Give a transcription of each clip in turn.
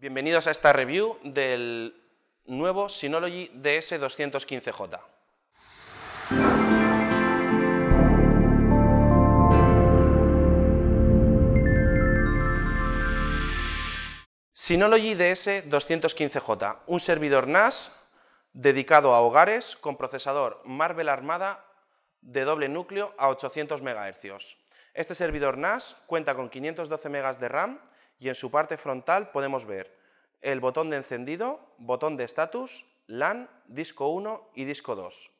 Bienvenidos a esta review del nuevo Synology DS215J. Synology DS215J, un servidor NAS dedicado a hogares con procesador Marvel Armada de doble núcleo a 800 MHz. Este servidor NAS cuenta con 512 MB de RAM y en su parte frontal podemos ver el botón de encendido, botón de status, LAN, disco 1 y disco 2.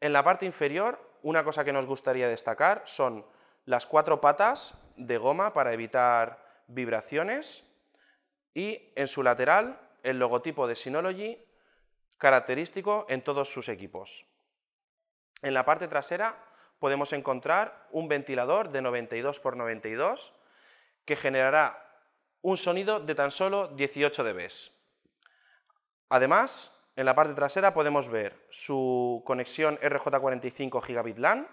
En la parte inferior, una cosa que nos gustaría destacar son las cuatro patas de goma para evitar vibraciones. Y en su lateral, el logotipo de Synology, característico en todos sus equipos. En la parte trasera podemos encontrar un ventilador de 92×92 que generará un sonido de tan solo 18 dB. Además, en la parte trasera podemos ver su conexión RJ45 Gigabit LAN,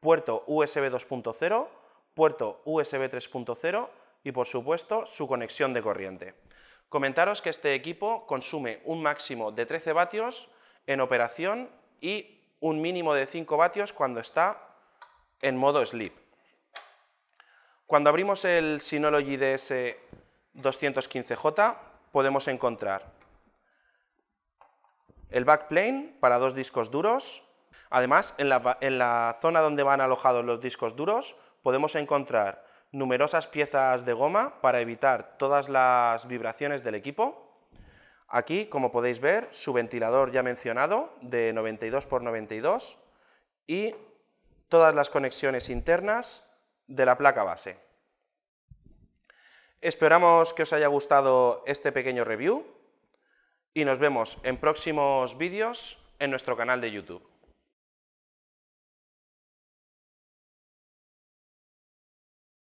puerto USB 2.0, puerto USB 3.0, y por supuesto su conexión de corriente. Comentaros que este equipo consume un máximo de 13 vatios en operación y un mínimo de 5 vatios cuando está en modo sleep. Cuando abrimos el Synology DS215J podemos encontrar el backplane para dos discos duros. Además, en la zona donde van alojados los discos duros podemos encontrar numerosas piezas de goma para evitar todas las vibraciones del equipo. Aquí, como podéis ver, su ventilador ya mencionado de 92×92 y todas las conexiones internas de la placa base. Esperamos que os haya gustado este pequeño review y nos vemos en próximos vídeos en nuestro canal de YouTube.